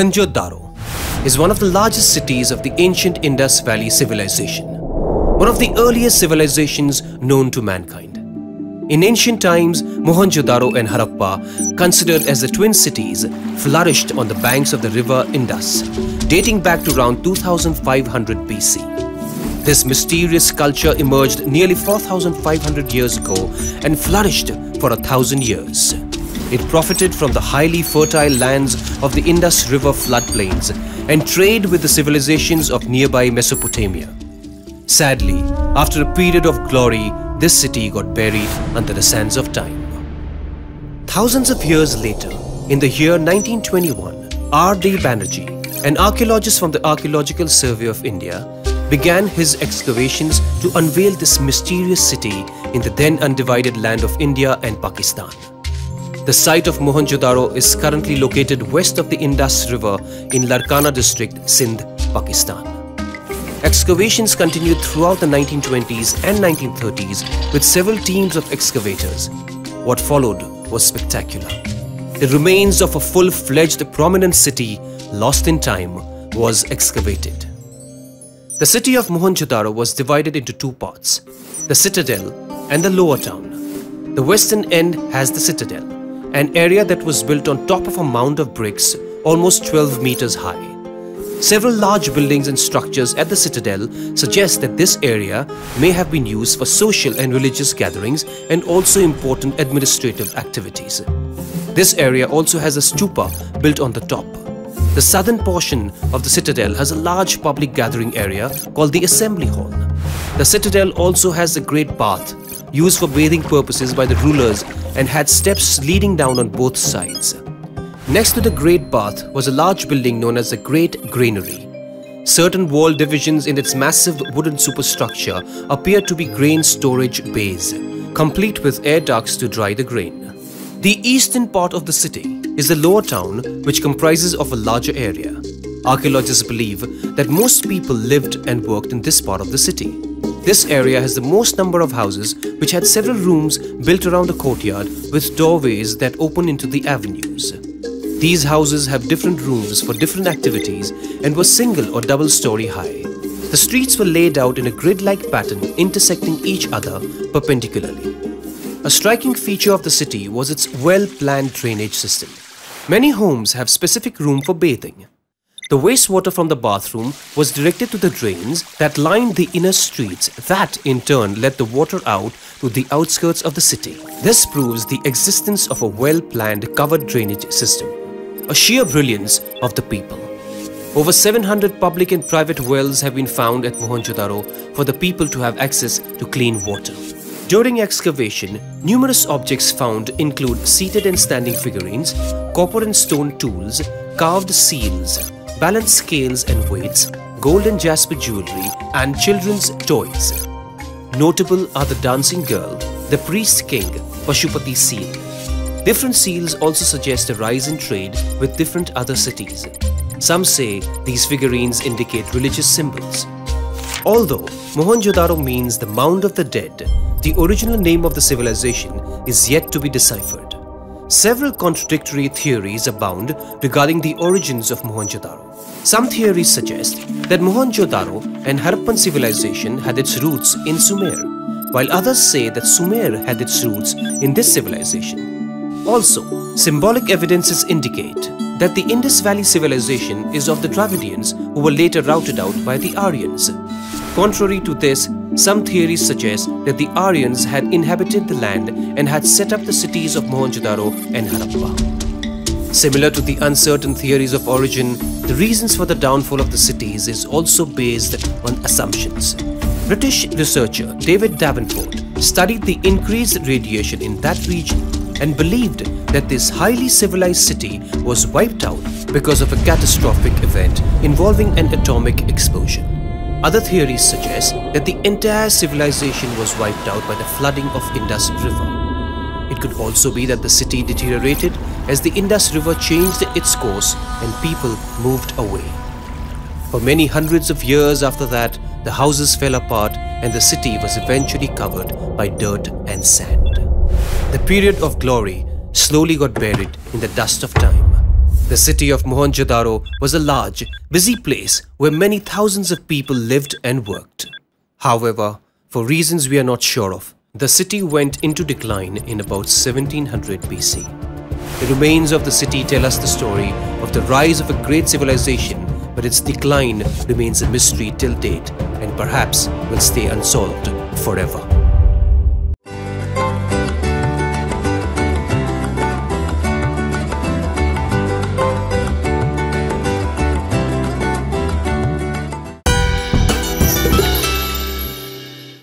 Mohenjo-Daro is one of the largest cities of the ancient Indus Valley civilization, one of the earliest civilizations known to mankind. In ancient times, Mohenjo-Daro and Harappa, considered as the twin cities, flourished on the banks of the river Indus, dating back to around 2500 BC. This mysterious culture emerged nearly 4500 years ago and flourished for 1,000 years. It profited from the highly fertile lands of the Indus River floodplains and trade with the civilizations of nearby Mesopotamia. Sadly, after a period of glory, this city got buried under the sands of time. Thousands of years later, in the year 1921, R.D. Banerjee, an archaeologist from the Archaeological Survey of India, began his excavations to unveil this mysterious city in the then undivided land of India and Pakistan. The site of Mohenjo-Daro is currently located west of the Indus River in Larkana district, Sindh, Pakistan. Excavations continued throughout the 1920s and 1930s with several teams of excavators. What followed was spectacular. The remains of a full-fledged prominent city lost in time was excavated. The city of Mohenjo-Daro was divided into two parts, the citadel and the lower town. The western end has the citadel, an area that was built on top of a mound of bricks almost 12 meters high. Several large buildings and structures at the citadel suggest that this area may have been used for social and religious gatherings and also important administrative activities. This area also has a stupa built on the top. The southern portion of the citadel has a large public gathering area called the assembly hall. The citadel also has a great bath, used for bathing purposes by the rulers, and had steps leading down on both sides. Next to the Great Bath was a large building known as the Great Granary. Certain wall divisions in its massive wooden superstructure appear to be grain storage bays, complete with air ducts to dry the grain. The eastern part of the city is the lower town, which comprises of a larger area. Archaeologists believe that most people lived and worked in this part of the city. This area has the most number of houses, which had several rooms built around the courtyard with doorways that open into the avenues. These houses have different rooms for different activities and were single or double-story high. The streets were laid out in a grid-like pattern intersecting each other perpendicularly. A striking feature of the city was its well-planned drainage system. Many homes have specific room for bathing. The wastewater from the bathroom was directed to the drains that lined the inner streets that, in turn, let the water out to the outskirts of the city. This proves the existence of a well-planned covered drainage system, a sheer brilliance of the people. Over 700 public and private wells have been found at Mohenjo-Daro for the people to have access to clean water. During excavation, numerous objects found include seated and standing figurines, copper and stone tools, carved seals, balanced scales and weights, gold and jasper jewelry, and children's toys. Notable are the dancing girl, the priest king, Pashupati seal. Different seals also suggest a rise in trade with different other cities. Some say these figurines indicate religious symbols. Although Mohenjo-Daro means the mound of the dead, the original name of the civilization is yet to be deciphered. Several contradictory theories abound regarding the origins of Mohenjo-Daro. Some theories suggest that Mohenjo-Daro and Harappan civilization had its roots in Sumer, while others say that Sumer had its roots in this civilization. Also, symbolic evidences indicate that the Indus Valley civilization is of the Dravidians, who were later routed out by the Aryans. Contrary to this, some theories suggest that the Aryans had inhabited the land and had set up the cities of Mohenjo-Daro and Harappa. Similar to the uncertain theories of origin, the reasons for the downfall of the cities is also based on assumptions. British researcher David Davenport studied the increased radiation in that region and believed that this highly civilized city was wiped out because of a catastrophic event involving an atomic explosion. Other theories suggest that the entire civilization was wiped out by the flooding of Indus River. It could also be that the city deteriorated as the Indus River changed its course and people moved away. For many hundreds of years after that, the houses fell apart and the city was eventually covered by dirt and sand. The period of glory slowly got buried in the dust of time. The city of Mohenjo-daro was a large, busy place where many thousands of people lived and worked. However, for reasons we are not sure of, the city went into decline in about 1700 BC. The remains of the city tell us the story of the rise of a great civilization, but its decline remains a mystery till date and perhaps will stay unsolved forever.